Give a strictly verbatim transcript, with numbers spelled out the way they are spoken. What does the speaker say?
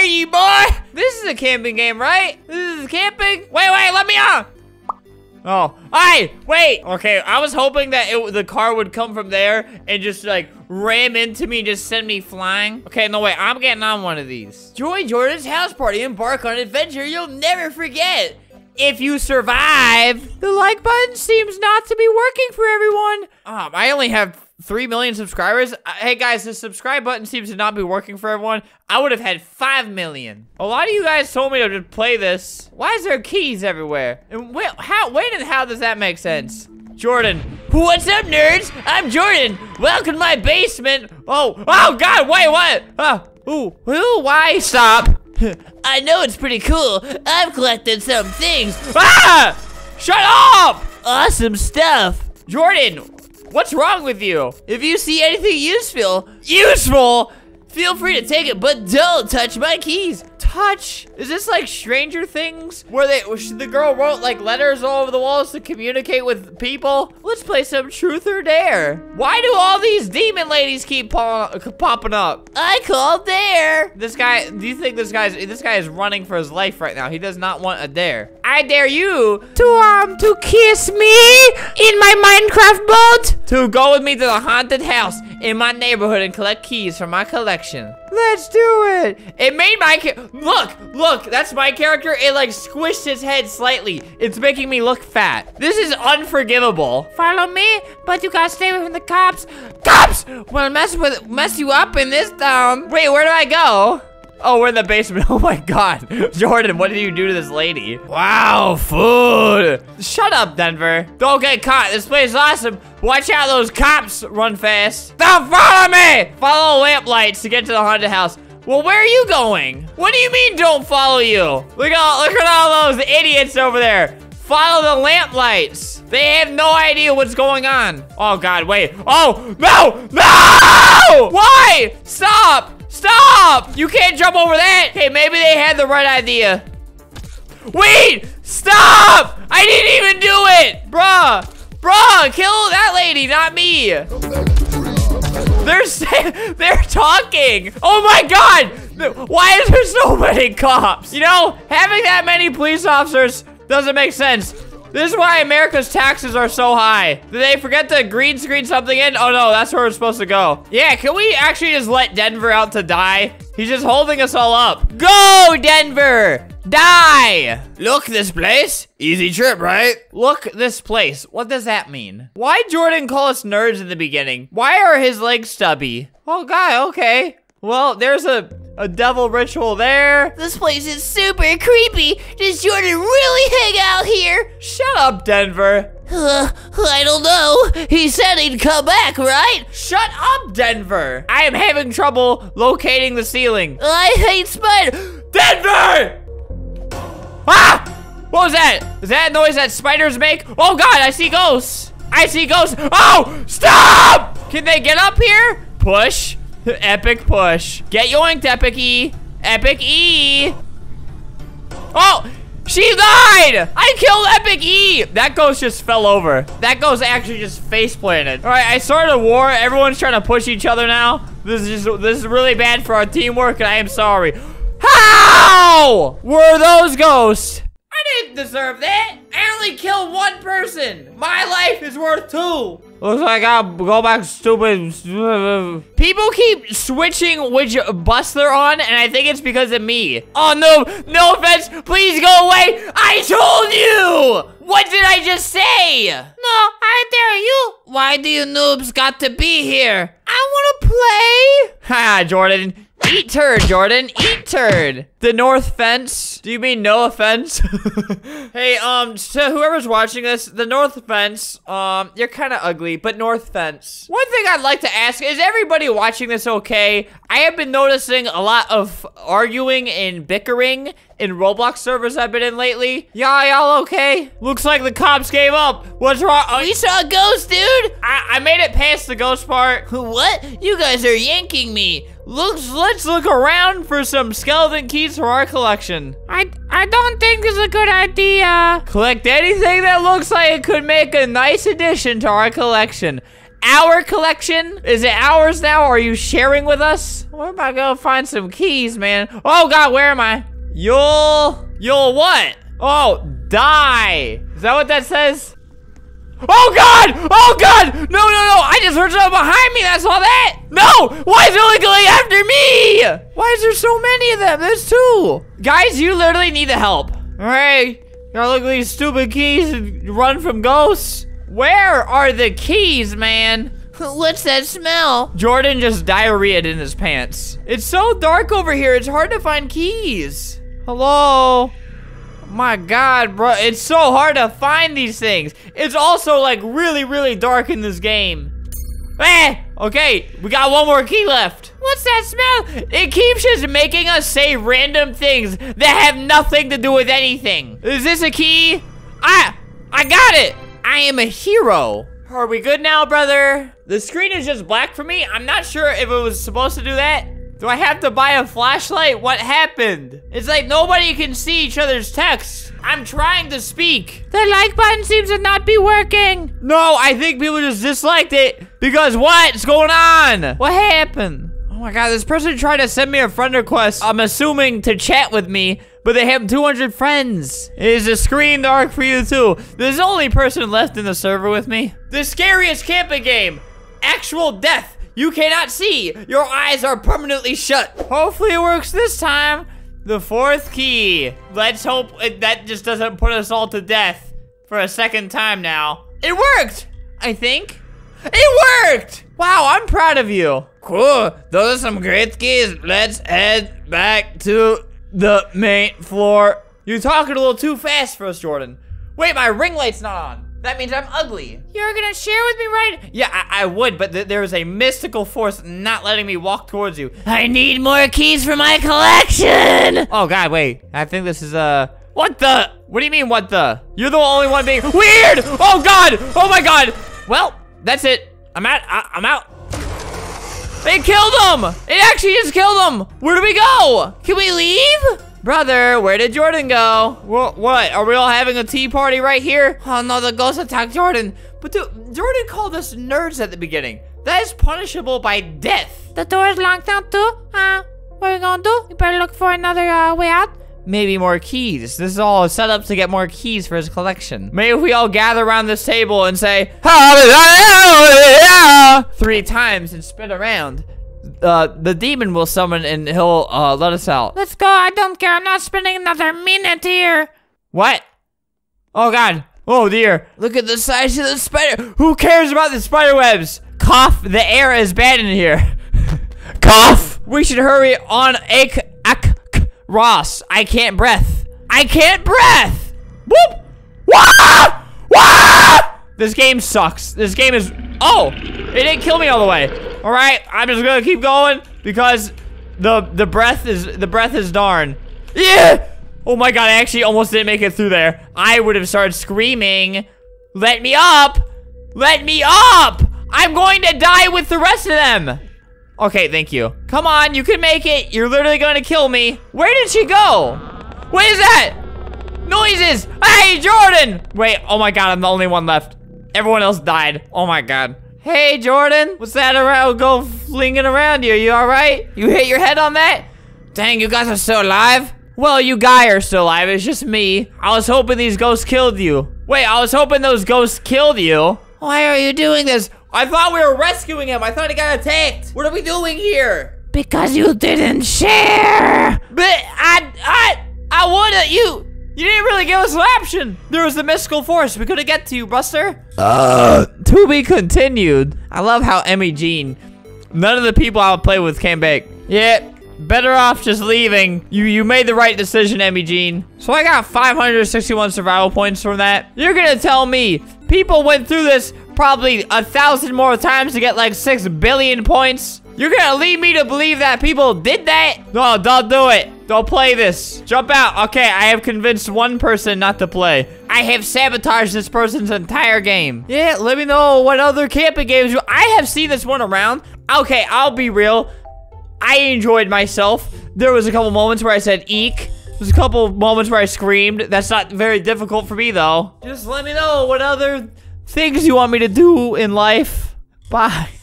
dare you, boy? This is a camping game, right? This is camping? Wait, wait, let me out! Oh, hey, wait. Okay, I was hoping that it, the car would come from there and just like ram into me and just send me flying. Okay, no way, I'm getting on one of these. Join Jordan's house party, embark on an adventure you'll never forget. If you survive, the like button seems not to be working for everyone. Um, I only have three million subscribers. Uh, hey guys, the subscribe button seems to not be working for everyone. I would have had five million. A lot of you guys told me to just play this. Why is there keys everywhere? And wait, how, wait, and how does that make sense? Jordan. What's up, nerds? I'm Jordan. Welcome to my basement. Oh, oh God, wait, what? Oh, ooh, ooh, why stop? I know it's pretty cool. I've collected some things. Ah! Shut up! Awesome stuff. Jordan, what's wrong with you? If you see anything useful, useful, feel free to take it, but don't touch my keys. Touch? Is this like Stranger Things? Where they, the girl wrote like letters all over the walls to communicate with people? Let's play some truth or dare. Why do all these demon ladies keep pop popping up? I call dare. This guy, do you think this guy's, this guy is running for his life right now. He does not want a dare. I dare you to, um, to kiss me in my Minecraft boat. To go with me to the haunted house in my neighborhood and collect keys from my collection. Let's do it. It made my look, look, that's my character. It like squished his head slightly. It's making me look fat. This is unforgivable. Follow me, but you gotta stay away from the cops. Cops will mess with mess you up in this town. Wait, where do I go? Oh, we're in the basement. Oh my God. Jordan, what did you do to this lady? Wow, food. Shut up, Denver. Don't get caught. This place is awesome. Watch out, those cops run fast. Don't follow me. Follow lamp lights to get to the haunted house. Well, where are you going? What do you mean don't follow you? Look at all, look at all those idiots over there. Follow the lamp lights. They have no idea what's going on. Oh God, wait. Oh, no, no! Why? Stop. Stop! You can't jump over that! Hey, maybe they had the right idea. Wait! Stop! I didn't even do it! Bruh! Bruh! Kill that lady, not me! They're they're talking! Oh my God! Why is there so many cops? You know, having that many police officers doesn't make sense. This is why America's taxes are so high. Did they forget to green screen something in? Oh no, that's where we're supposed to go. Yeah, can we actually just let Denver out to die? He's just holding us all up. Go, Denver! Die! Look, this place. Easy trip, right? Look, this place. What does that mean? Why'd Jordan call us nerds in the beginning? Why are his legs stubby? Oh God, okay. Well, there's a... A devil ritual there. This place is super creepy. Does Jordan really hang out here? Shut up, Denver. Uh, I don't know. He said he'd come back, right? Shut up, Denver. I am having trouble locating the ceiling. I hate spiders. Denver! Ah! What was that? Is that a noise that spiders make? Oh God, I see ghosts. I see ghosts. Oh, stop! Can they get up here? Push. Epic push. Get yoinked, Epic E. Epic E. Oh, she died. I killed Epic E. That ghost just fell over. That ghost actually just face planted. All right, I started a war. Everyone's trying to push each other now. This is just, this is really bad for our teamwork, and I am sorry. How were those ghosts? I didn't deserve that. I only killed one person. My life is worth two. Looks like I'll go back stupid. People keep switching which bus they're on, and I think it's because of me. Oh no, no offense, please go away. I told you! What did I just say? No, I dare you. Why do you noobs got to be here? I wanna play. Ha, Jordan. Eat turd, Jordan. Eat turd. The north fence. Do you mean no offense? Hey, um, so whoever's watching this, the north fence, um, you're kind of ugly, but north fence. One thing I'd like to ask, is everybody watching this okay? I have been noticing a lot of arguing and bickering in Roblox servers I've been in lately. Y'all, y'all okay? Looks like the cops gave up. What's wrong? Oh, you saw a ghost, dude? I, I made it past the ghost part. What? You guys are yanking me. Looks, let's look around for some skeleton keys for our collection. I, I don't think it's a good idea. Collect anything that looks like it could make a nice addition to our collection. our collection? Is it ours now? Are you sharing with us? Where am I gonna find some keys, man? Oh God, where am I? You'll, you'll what? Oh, die. Is that what that says? Oh God! Oh God! No, no, no! I just heard something behind me. That's all that. No! Why is it only going after me? Why is there so many of them? There's two. Guys, you literally need the help. All right. Y'all look at these stupid keys and run from ghosts. Where are the keys, man? What's that smell? Jordan just diarrheaed in his pants. It's so dark over here. It's hard to find keys. Hello? My God, bro. It's so hard to find these things. It's also like really, really dark in this game. Eh! Okay, we got one more key left. What's that smell? It keeps just making us say random things that have nothing to do with anything. Is this a key? I, I got it. I am a hero. Are we good now, brother? The screen is just black for me. I'm not sure if it was supposed to do that. Do I have to buy a flashlight? What happened? It's like nobody can see each other's texts. I'm trying to speak. The like button seems to not be working. No, I think people just disliked it because what's going on? What happened? Oh my God, this person tried to send me a friend request. I'm assuming to chat with me. But they have two hundred friends. Is the screen dark for you too? There's the only person left in the server with me. The scariest camping game. Actual death. You cannot see. Your eyes are permanently shut. Hopefully it works this time. The fourth key. Let's hope it, that just doesn't put us all to death for a second time now. It worked, I think. It worked! Wow, I'm proud of you. Cool, those are some great keys. Let's head back to the main floor. You're talking a little too fast for us, Jordan. Wait, my ring light's not on. That means I'm ugly. You're gonna share with me, right? Yeah, I, I would, but th there is a mystical force not letting me walk towards you. I need more keys for my collection. Oh God, wait. I think this is, uh, what the? What do you mean, what the? You're the only one being weird. Oh God, oh my God. Well, that's it. I'm out, I I'm out. They killed him! It actually just killed him! Where do we go? Can we leave? Brother, where did Jordan go? What, what? Are we all having a tea party right here? Oh no, the ghost attacked Jordan. But dude, Jordan called us nerds at the beginning. That is punishable by death. The door is locked out too? Huh? What are we gonna do? You better look for another uh, way out. Maybe more keys. This is all set up to get more keys for his collection. Maybe if we all gather around this table and say three times and spin around, uh, the demon will summon and he'll uh, let us out. Let's go. I don't care. I'm not spending another minute here. What? Oh God. Oh dear. Look at the size of the spider. Who cares about the spider webs? Cough. The air is bad in here. Cough. We should hurry on. Ache. Ross, I can't breath. I can't breath. Whoop! Wah! Wah! This game sucks. This game is. Oh, it didn't kill me all the way. All right, I'm just gonna keep going because the the breath is the breath is darn. Yeah! Oh my God, I actually almost didn't make it through there. I would have started screaming, "Let me up! Let me up! I'm going to die with the rest of them." Okay, thank you. Come on, you can make it. You're literally gonna kill me. Where did she go? What is that? Noises. Hey, Jordan. Wait, oh my God, I'm the only one left. Everyone else died. Oh my God. Hey, Jordan. What's that around? Go flinging around you. You all right? You hit your head on that? Dang, you guys are still alive? Well, you guys are still alive. It's just me. I was hoping these ghosts killed you. Wait, I was hoping those ghosts killed you. Why are you doing this? I thought we were rescuing him. I thought he got attacked. What are we doing here? Because you didn't share. But I, I, I would've, you, you didn't really give us an option. There was the mystical force. We couldn't get to you, Buster. Uh, to be continued. I love how Emmy Jean, none of the people I would play with came back. Yeah, better off just leaving. You, you made the right decision, Emmy Jean. So I got five hundred sixty-one survival points from that. You're gonna tell me people went through this probably a thousand more times to get like six billion points. You're gonna lead me to believe that people did that? No, don't do it. Don't play this. Jump out. Okay, I have convinced one person not to play. I have sabotaged this person's entire game. Yeah, let me know what other camping games you- I have seen this one around. Okay, I'll be real. I enjoyed myself. There was a couple moments where I said eek. There's a couple moments where I screamed. That's not very difficult for me though. Just let me know what other things you want me to do in life. Bye.